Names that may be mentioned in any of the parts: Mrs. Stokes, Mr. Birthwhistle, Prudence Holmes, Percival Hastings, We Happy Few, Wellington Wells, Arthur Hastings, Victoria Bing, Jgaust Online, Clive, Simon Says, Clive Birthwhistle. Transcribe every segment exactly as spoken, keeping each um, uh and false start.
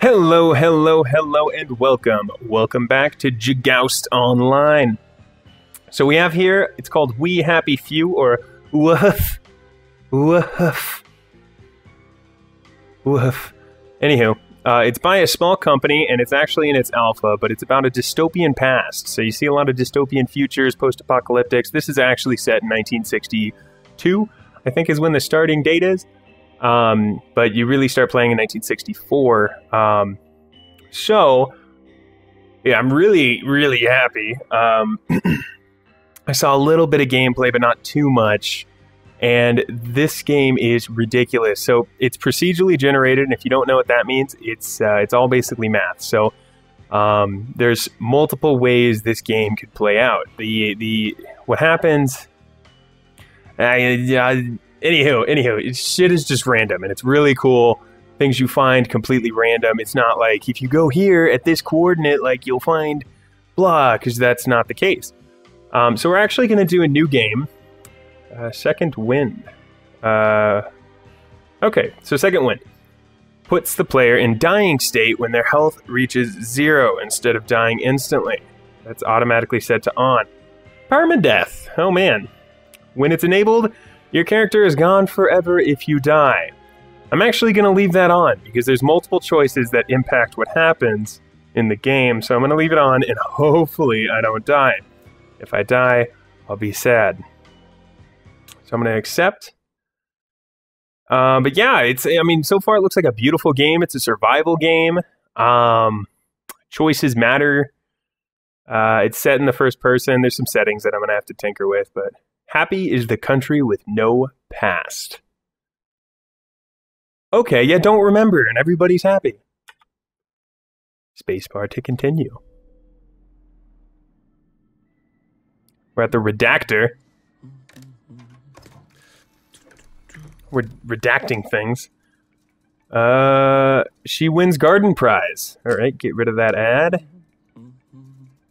Hello, hello, hello, and welcome. Welcome back to Jgaust Online. So we have here, it's called We Happy Few, or woof, woof, woof. Anywho, uh, it's by a small company, and it's actually in its alpha, but it's about a dystopian past. So you see a lot of dystopian futures, post-apocalyptics. This is actually set in nineteen sixty-two, I think is when the starting date is. Um, but you really start playing in nineteen sixty-four. Um, so, yeah, I'm really, really happy. Um, I saw a little bit of gameplay, but not too much. And this game is ridiculous. So it's procedurally generated, and if you don't know what that means, it's uh, it's all basically math. So um, there's multiple ways this game could play out. The the what happens? I, I, Anywho, anywho, shit is just random, and it's really cool. Things you find completely random. It's not like, if you go here at this coordinate, like, you'll find blah, because that's not the case. Um, so we're actually going to do a new game. Uh, Second Wind. Uh, okay, so Second Wind puts the player in dying state when their health reaches zero instead of dying instantly. That's automatically set to on. Permadeath. Oh, man. When it's enabled, your character is gone forever if you die. I'm actually going to leave that on, because there's multiple choices that impact what happens in the game, so I'm going to leave it on, and hopefully I don't die. If I die, I'll be sad. So I'm going to accept. Uh, but yeah, it's. I mean, so far it looks like a beautiful game. It's a survival game. Um, choices matter. Uh, it's set in the first person. There's some settings that I'm going to have to tinker with, but happy is the country with no past. Okay, yeah, don't remember, and everybody's happy. Spacebar to continue. We're at the redactor. We're redacting things. Uh, she wins garden prize. All right, get rid of that ad.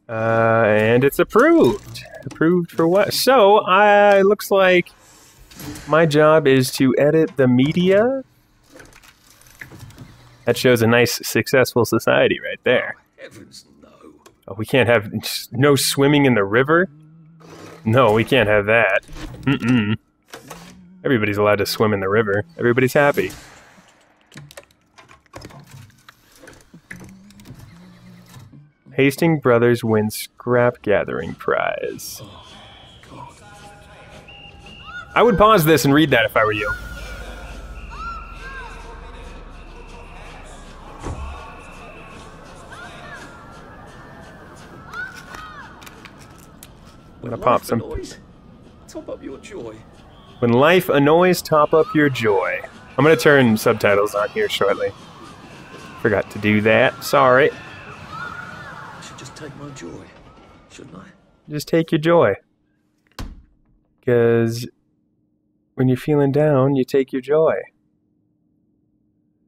Uh, and it's approved. Approved for what? So, uh, it looks like my job is to edit the media. That shows a nice, successful society right there. Heavens, no. Oh, we can't have no swimming in the river? No, we can't have that. Mm-mm. Everybody's allowed to swim in the river. Everybody's happy. Hastings Brothers win scrap gathering prize. I would pause this and read that if I were you. When I'm gonna pop some. Annoys, top up your joy. When life annoys, top up your joy. I'm gonna turn subtitles on here shortly. Forgot to do that. Sorry. Take my joy, shouldn't I? Just take your joy. Because when you're feeling down, you take your joy.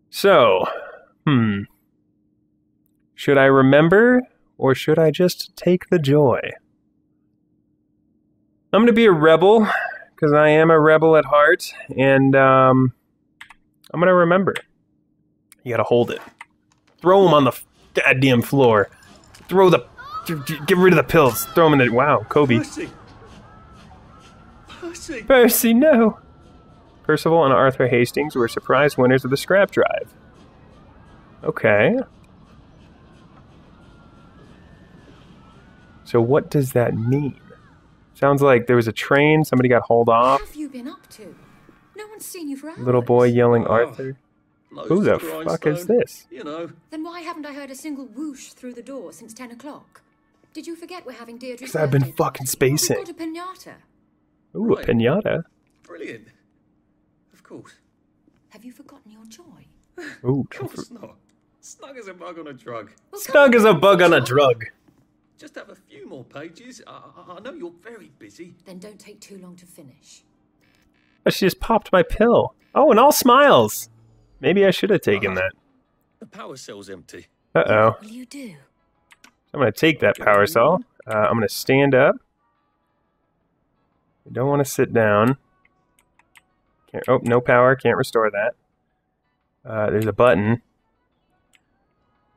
So, hmm. Should I remember, or should I just take the joy? I'm going to be a rebel, because I am a rebel at heart, and um, I'm going to remember. You got to hold it. Throw him on the goddamn floor. Throw the, get rid of the pills. Throw them in the, wow, Kobe. Percy. Percy. Percy, no. Percival and Arthur Hastings were surprise winners of the scrap drive. Okay. So what does that mean? Sounds like there was a train, somebody got hauled off. What have you been up to? No one's seen you for hours. Little boy yelling, oh. Arthur. Who the fuck is this? You know. Then why haven't I heard a single whoosh through the door since ten o'clock? Did you forget we're having Deirdre's? Because I've been fucking spacing. We've got a pinata. Ooh, right. A pinata. Brilliant. Of course. Have you forgotten your joy? Ooh, of course not. Snug as a bug on a drug. Well, Snug as a bug on a drug. Just have a few more pages. I, I, I know you're very busy. Then don't take too long to finish. Oh, she just popped my pill. Oh, and all smiles. Maybe I should have taken that. The power cell's empty. Uh-oh. What will you do? I'm going to take that power cell. Uh, I'm going to stand up. I don't want to sit down. Can't, oh, no power. Can't restore that. Uh, there's a button.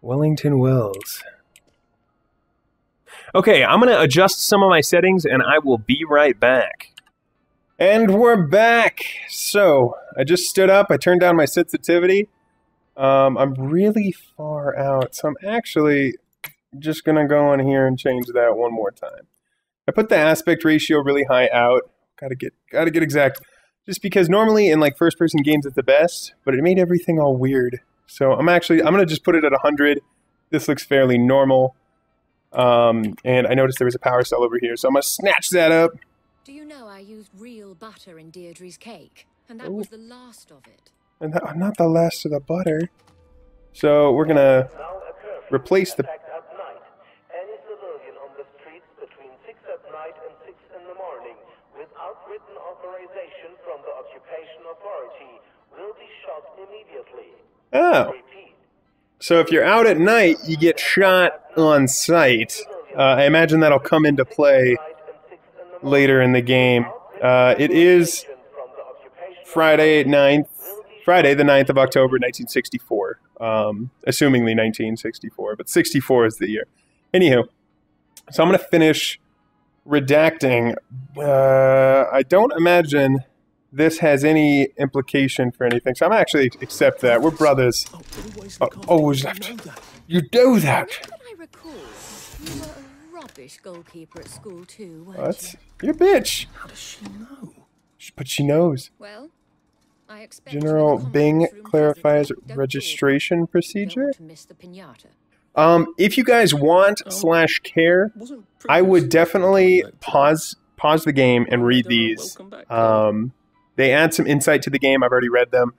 Wellington Wells. Okay, I'm going to adjust some of my settings, and I will be right back. And we're back! So, I just stood up, I turned down my sensitivity. Um, I'm really far out, so I'm actually just going to go in here and change that one more time. I put the aspect ratio really high out. Gotta get, gotta get exact. Just because normally in like first-person games it's the best, but it made everything all weird. So I'm actually, I'm going to just put it at one hundred. This looks fairly normal. Um, and I noticed there was a power cell over here, so I'm going to snatch that up. Do you know I used real butter in Deirdre's cake? And that Ooh. was the last of it. And that, I'm not the last of the butter. So we're going to replace the... Oh. So if you're out at night, you get shot on sight. Uh, I imagine that'll come into play later in the game. Uh, it is Friday ninth, Friday the ninth of October, nineteen sixty-four. Um, assumingly nineteen sixty-four, but sixty-four is the year. Anywho, so I'm going to finish redacting. Uh, I don't imagine... this has any implication for anything, so I'm actually accept that. We're brothers. Oh, always, oh, always left. You do that. How can I recall? You were a rubbish goalkeeper at school too, weren't what? You? You're a bitch. How does she know? But she knows. Well, I expect General Bing clarifies registration procedure. Miss the pinata. Um, if you guys want oh, slash care, I would definitely pause pause the game and read these. Um. They add some insight to the game. I've already read them.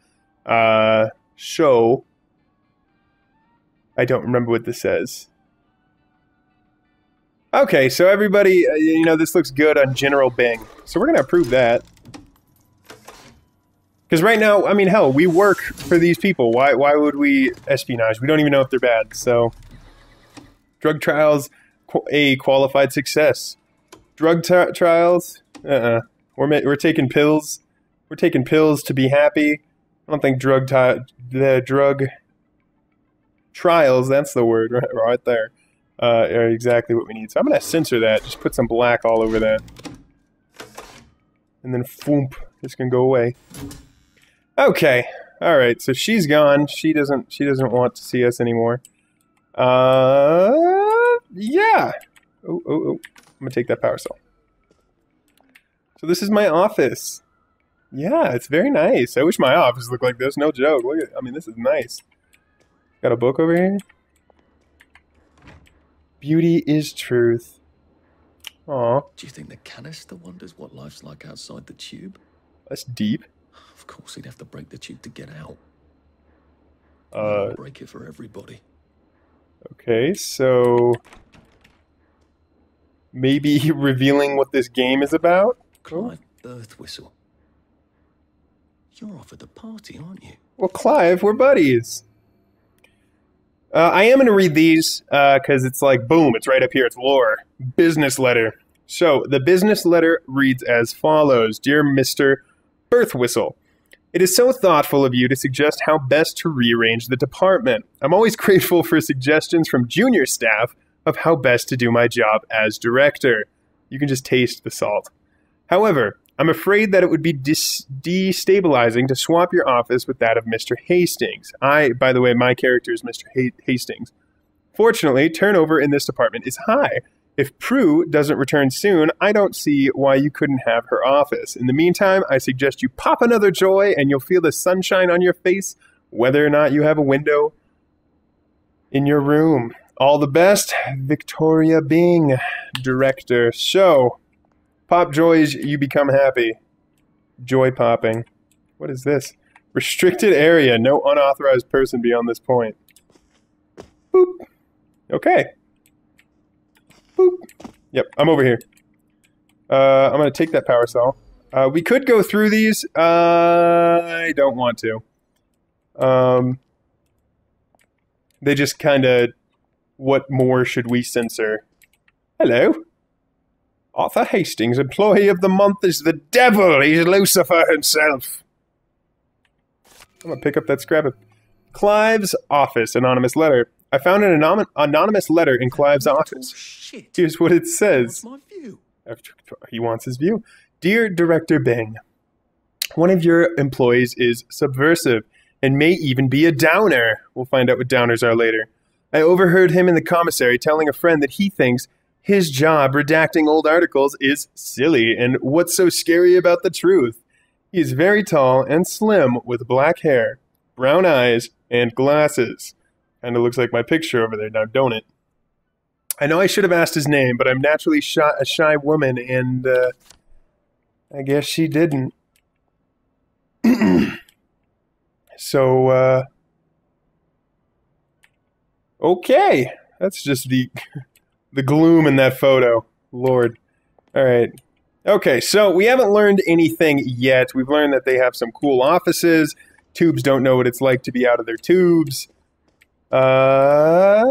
Uh, so, I don't remember what this says. Okay, so everybody, uh, you know, this looks good on General Bing. So we're going to approve that. Because right now, I mean, hell, we work for these people. Why, why would we espionage? We don't even know if they're bad. So, drug trials, qu a qualified success. Drug trials, uh-uh. We're, we're taking pills. We're taking pills to be happy. I don't think drug the drug trials, that's the word right, right there, uh, are exactly what we need. So I'm going to censor that. Just put some black all over that. And then foomp. It's going to go away. Okay. All right. So she's gone. She doesn't, she doesn't want to see us anymore. Uh, yeah. Oh, oh, oh. I'm going to take that power cell. So this is my office. Yeah, it's very nice. I wish my office looked like this. No joke. Look at, I mean, this is nice. Got a book over here. Beauty is truth. Aw. Do you think the canister wonders what life's like outside the tube? That's deep. Of course, he'd have to break the tube to get out. Uh. Break it for everybody. Okay, so maybe revealing what this game is about. Clive Birthwhistle. You're off at the party, aren't you? Well, Clive, we're buddies. Uh, I am going to read these because uh, it's like, boom, it's right up here. It's lore. Business letter. So, the business letter reads as follows. Dear Mister Birthwhistle, it is so thoughtful of you to suggest how best to rearrange the department. I'm always grateful for suggestions from junior staff of how best to do my job as director. You can just taste the salt. However, I'm afraid that it would be destabilizing to swap your office with that of Mister Hastings. I, by the way, my character is Mister Ha- Hastings. Fortunately, turnover in this department is high. If Prue doesn't return soon, I don't see why you couldn't have her office. In the meantime, I suggest you pop another joy and you'll feel the sunshine on your face, whether or not you have a window in your room. All the best, Victoria Bing, director. So... pop joys, you become happy. Joy popping. What is this? Restricted area. No unauthorized person beyond this point. Boop. Okay. Boop. Yep, I'm over here. Uh, I'm going to take that power cell. Uh, we could go through these. Uh, I don't want to. Um, they just kind of... what more should we censor? Hello. Arthur Hastings, employee of the month, is the devil. He's Lucifer himself. I'm going to pick up that scrap of Clive's office, anonymous letter. I found an anon anonymous letter in Clive's office. Shit. Here's what it says. He wants, my view. He wants his view. Dear Director Bing, one of your employees is subversive and may even be a downer. We'll find out what downers are later. I overheard him in the commissary telling a friend that he thinks his job redacting old articles is silly, and what's so scary about the truth? He is very tall and slim with black hair, brown eyes, and glasses. Kind of looks like my picture over there now, don't it? I know I should have asked his name, but I'm naturally shy, a shy woman, and uh, I guess she didn't. So, uh, okay. That's just the, the gloom in that photo. Lord. All right. Okay, so we haven't learned anything yet. We've learned that they have some cool offices. Tubes don't know what it's like to be out of their tubes. Uh,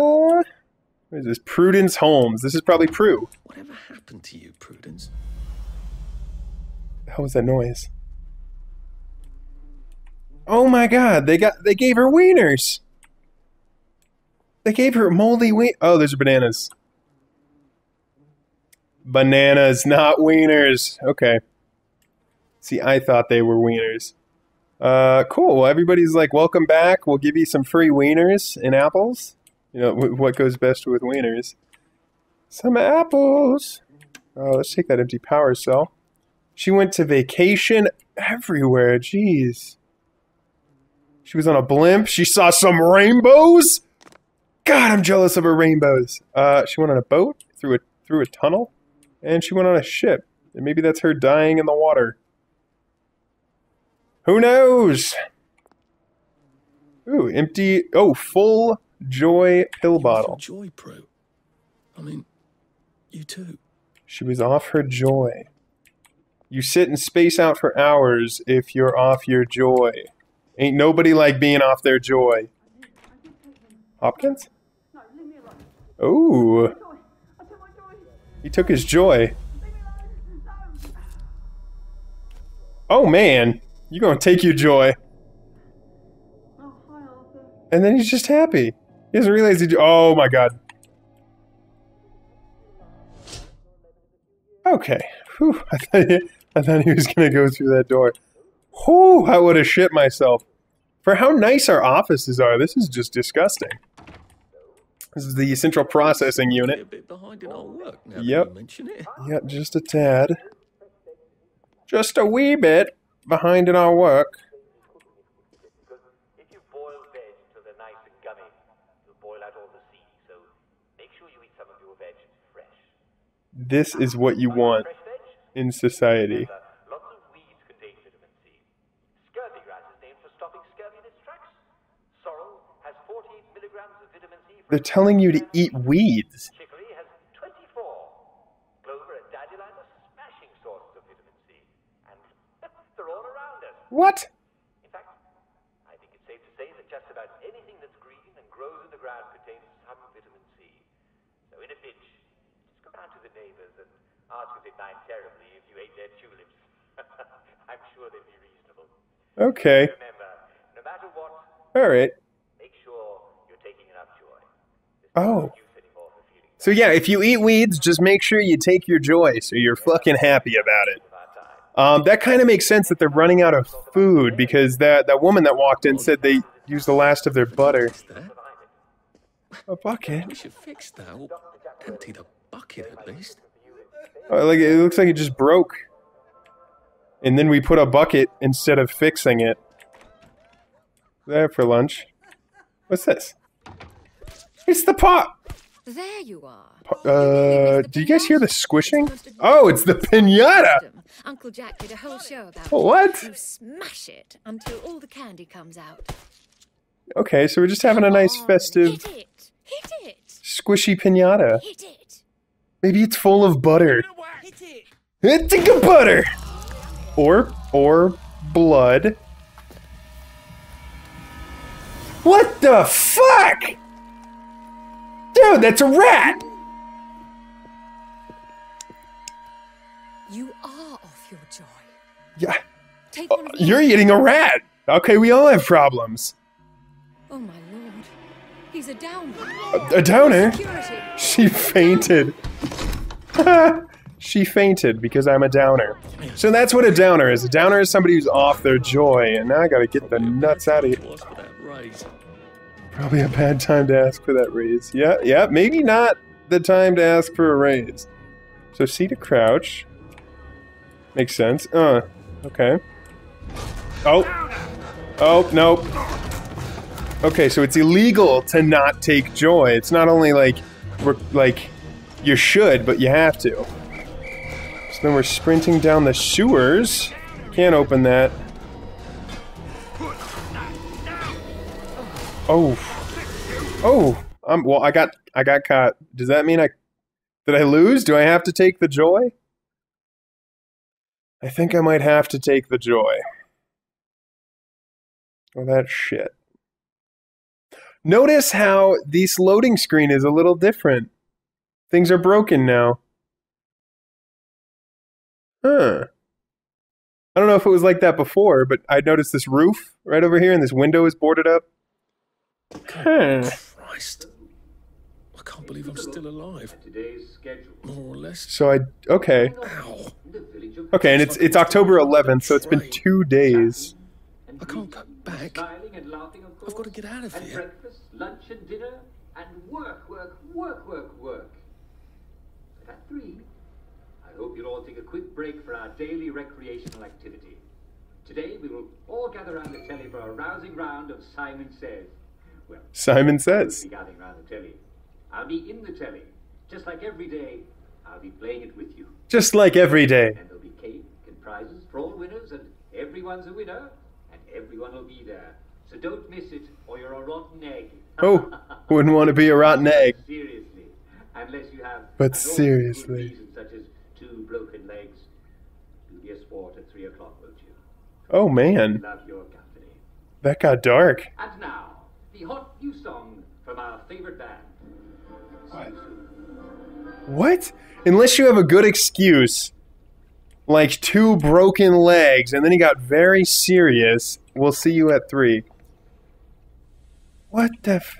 what is this? Prudence Holmes. This is probably Prue. Whatever happened to you, Prudence? How was that noise? Oh my God! They got they gave her wieners. They gave her moldy wien. Oh, those are bananas. Bananas, not wieners. Okay. See, I thought they were wieners. Uh, cool. Everybody's like, welcome back. We'll give you some free wieners and apples. You know, w what goes best with wieners? Some apples. Oh, let's take that empty power cell. She went to vacation everywhere. Jeez. She was on a blimp. She saw some rainbows. God, I'm jealous of her rainbows. Uh, she went on a boat through a through a tunnel, and she went on a ship. And maybe that's her dying in the water. Who knows? Ooh, empty. Oh, full joy pill bottle. Joy, Prue. I mean, you too. She was off her joy. You sit and space out for hours if you're off your joy. Ain't nobody like being off their joy. Hopkins? Oh. He took his joy. Oh, man. You're going to take your joy. And then he's just happy. He doesn't realize he... Oh, my God. Okay. Whew. I thought he, I thought he was going to go through that door. Whew, I would have shit myself. For how nice our offices are, this is just disgusting. This is the central processing unit. A bit behind in our work now. Yep. Mention it. Yep, just a tad. Just a wee bit behind in our work. If you boil veg till they're nice and gummy, you'll boil out all the seeds, so make sure you eat some of your veg fresh. This is what you want in society. They're telling you to eat weeds. Chicory has twenty-four. Clover and dandelion are smashing sources of vitamin C. And they're all around us. What? In fact, I think it's safe to say that just about anything that's green and grows in the ground contains some vitamin C. So in a pinch, just go down to the neighbors and ask if they'd mind terribly if you ate their tulips. I'm sure they'd be reasonable. Okay. Remember, no matter what... All right. Oh. So yeah, if you eat weeds, just make sure you take your joy so you're fucking happy about it. Um, that kind of makes sense that they're running out of food because that, that woman that walked in said they used the last of their butter. A bucket? We should fix that. We'll empty the bucket at least. Oh, like, it looks like it just broke. And then we put a bucket instead of fixing it. There for lunch. What's this? It's the pot! There you are. Pa uh, do you guys hear the squishing? Oh, it's the pinata! Uncle Jack did a whole show about it. What? You smash it until all the candy comes out. Okay, so we're just having a nice festive... Hit it! Hit it! Squishy pinata. Hit it! Maybe it's full of butter. Hit it! Hit the butter! Or, or, blood. What the fuck?! Dude, that's a rat! You are off your joy. Yeah. Take oh, you're eating a rat! Okay, we all have problems. Oh my lord. He's a downer. A, a downer? Security. She fainted. She fainted because I'm a downer. So that's what a downer is. A downer is somebody who's off their joy, and now I gotta get the nuts out of here. Probably a bad time to ask for that raise. Yeah, yeah, maybe not the time to ask for a raise. So C to crouch. Makes sense. Uh, okay. Oh. Oh, nope. Okay, so it's illegal to not take joy. It's not only like, we're, like, you should, but you have to. So then we're sprinting down the sewers. Can't open that. Oh. Oh. Um, well, I got, I got caught. Does that mean I... Did I lose? Do I have to take the joy? I think I might have to take the joy. Oh, that shit. Notice how this loading screen is a little different. Things are broken now. Huh. I don't know if it was like that before, but I noticed this roof right over here and this window is boarded up. Huh. Christ. I can't believe I'm still alive. More or less. So I okay. Ow. Okay, and it's it's October eleventh, so it's been two days. I can't go back. I've got to get out of here. Breakfast, lunch, and dinner, and work, work, work, work, work. But at three, I hope you'll all take a quick break for our daily recreational activity. Today we will all gather around the telly for a rousing round of Simon Says. Well, Simon Says. We'll be gathering around the telly. I'll be in the telly. Just like every day, I'll be playing it with you. Just like every day. And there'll be cake and prizes for all winners, and everyone's a winner, and everyone will be there. So don't miss it, or you're a rotten egg. Oh, wouldn't want to be a rotten egg. Seriously. Unless you have... But seriously. Reasons, such as two broken legs. You'll be a sport at three o'clock, won't you? Oh, man. Love your company. That got dark. And now, the hot new song from our favorite band. What? What? Unless you have a good excuse, like two broken legs, and then he got very serious, we'll see you at three. What the f...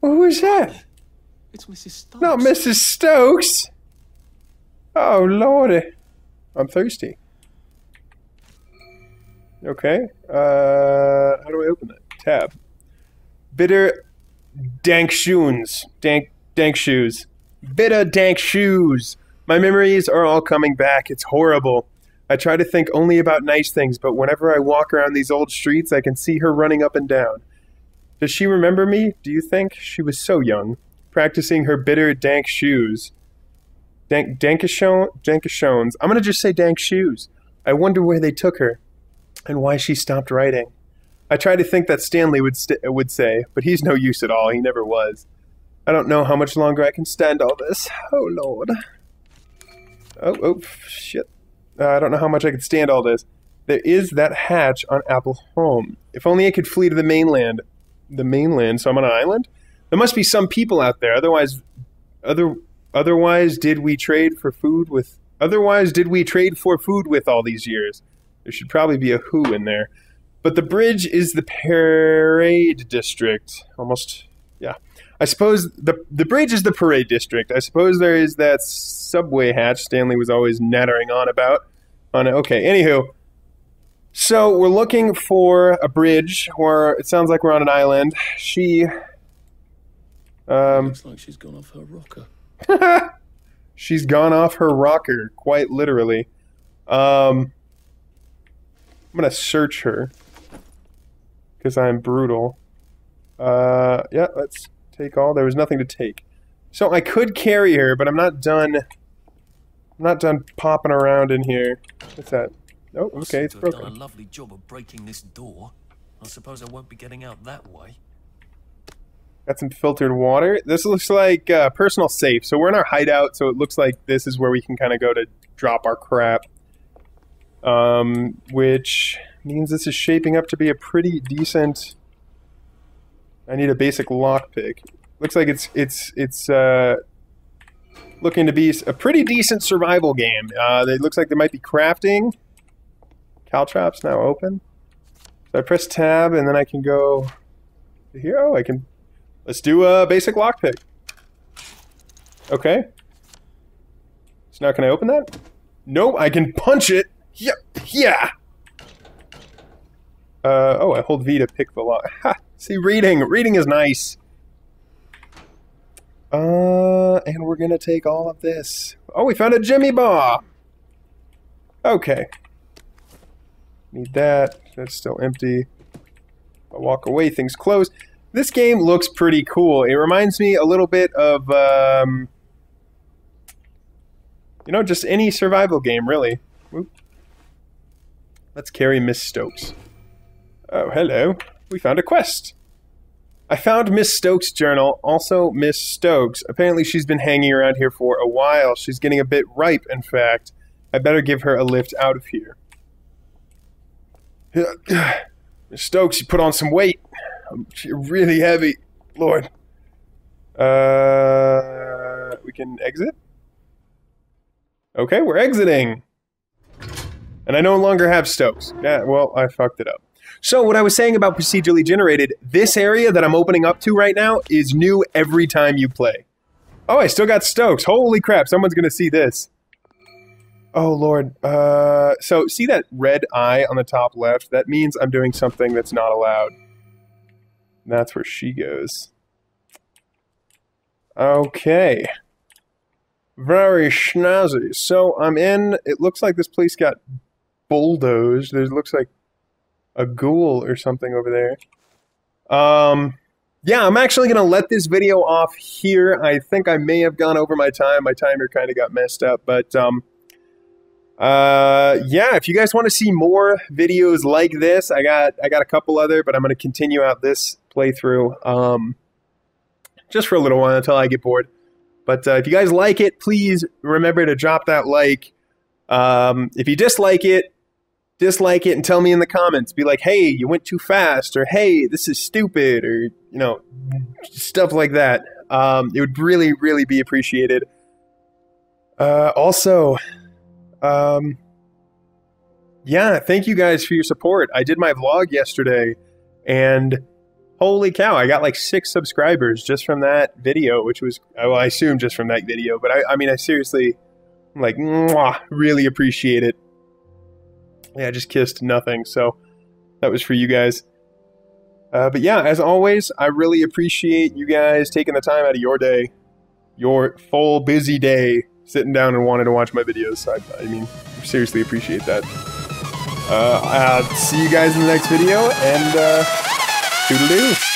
Well, who is that? It's Missus Stokes. Not Missus Stokes! Oh, lordy. I'm thirsty. Okay. Uh, how do I open that? Tab. Bitter... Dank shoons. Dank, dank shoes. Bitter dank shoes. My memories are all coming back. It's horrible. I try to think only about nice things, but whenever I walk around these old streets, I can see her running up and down. Does she remember me, do you think? She was so young. Practicing her bitter dank shoes. Dank, dankishon, dankishones. I'm going to just say dank shoes. I wonder where they took her and why she stopped writing. I try to think that Stanley would st would say, but he's no use at all. He never was. I don't know how much longer I can stand all this. Oh, Lord. Oh, oh, shit. Uh, I don't know how much I can stand all this. There is that hatch on Apple Home. If only I could flee to the mainland. The mainland? So I'm on an island? There must be some people out there. Otherwise, other, otherwise did we trade for food with... Otherwise did we trade for food with all these years? There should probably be a who in there. But the bridge is the parade district. Almost, yeah. I suppose the the bridge is the parade district. I suppose there is that subway hatch Stanley was always nattering on about. On okay, anywho. So we're looking for a bridge, or it sounds like we're on an island. She, um, looks like she's gone off her rocker. She's gone off her rocker, quite literally. Um, I'm gonna search her. Because I'm brutal. Uh, yeah, let's take all. There was nothing to take. So I could carry her, but I'm not done. I'm not done popping around in here. What's that? Oh, okay, it's broken. I've done a lovely job of breaking this door. I suppose I won't be getting out that way. Got some filtered water. This looks like uh, personal safe. So we're in our hideout, so it looks like this is where we can kind of go to drop our crap. Um, which... means this is shaping up to be a pretty decent... I need a basic lockpick. Looks like it's it's it's uh, looking to be a pretty decent survival game. Uh, it looks like they might be crafting. Caltrops now open. So I press tab and then I can go to here. Oh, I can Let's do a basic lockpick. Okay. So now can I open that? No, I can punch it. Yep. Yeah. Uh, oh, I hold V to pick the lock. Ha! See, reading. Reading is nice. Uh, and we're gonna take all of this. Oh, we found a Jimmy Bar. Okay. Need that. That's still empty. I walk away, things close. This game looks pretty cool. It reminds me a little bit of, um, you know, just any survival game, really. Whoop. Let's carry Miss Stokes. Oh, hello. We found a quest. I found Miss Stokes' journal, also Miss Stokes. Apparently she's been hanging around here for a while. She's getting a bit ripe, in fact. I better give her a lift out of here. Miss Stokes, you put on some weight. You're really heavy. Lord. Uh, we can exit? Okay, we're exiting. And I no longer have Stokes. Yeah, well, I fucked it up. So what I was saying about procedurally generated, this area that I'm opening up to right now is new every time you play. Oh, I still got Stokes. Holy crap, someone's gonna see this. Oh, Lord. Uh, so, see that red eye on the top left? That means I'm doing something that's not allowed. And that's where she goes. Okay. Very schnazzy. So, I'm in... It looks like this place got bulldozed. There looks like a ghoul or something over there. Um... Yeah, I'm actually going to let this video off here. I think I may have gone over my time. My timer kind of got messed up, but, um... Uh, yeah, if you guys want to see more videos like this, I got, I got a couple other, but I'm going to continue out this playthrough, um, just for a little while until I get bored. But, uh, if you guys like it, please remember to drop that like. Um, if you dislike it, dislike it and tell me in the comments. Be like, hey, you went too fast, or hey, this is stupid, or, you know, stuff like that. Um, it would really, really be appreciated. Uh, also... Um, yeah, thank you guys for your support. I did my vlog yesterday, and holy cow, I got like six subscribers just from that video, which was, well, I assume just from that video, but I, I mean, I seriously, I'm like, mwah, really appreciate it. Yeah, I just kissed nothing, so that was for you guys. Uh, but yeah, as always, I really appreciate you guys taking the time out of your day, your full busy day, sitting down and wanting to watch my videos. So I, I mean, seriously appreciate that. Uh, I'll see you guys in the next video, and uh, toodaloo.